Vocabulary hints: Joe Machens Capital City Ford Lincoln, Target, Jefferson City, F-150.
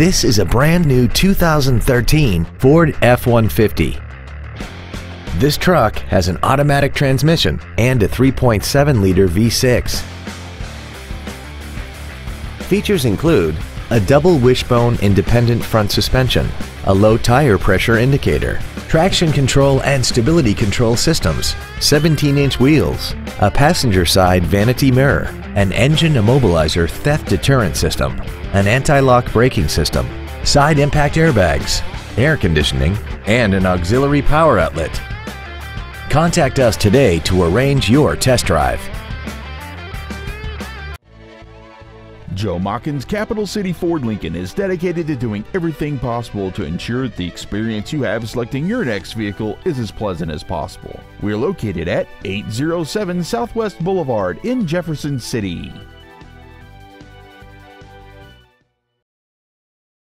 This is a brand new 2013 Ford F-150. This truck has an automatic transmission and a 3.7-liter V6. Features include a double wishbone independent front suspension, a low tire pressure indicator, traction control and stability control systems, 17-inch wheels, a passenger side vanity mirror, an engine immobilizer theft deterrent system, an anti-lock braking system, side impact airbags, air conditioning, and an auxiliary power outlet. Contact us today to arrange your test drive. Joe Machens Capital City Ford Lincoln is dedicated to doing everything possible to ensure that the experience you have selecting your next vehicle is as pleasant as possible. We're located at 807 Southwest Boulevard in Jefferson City.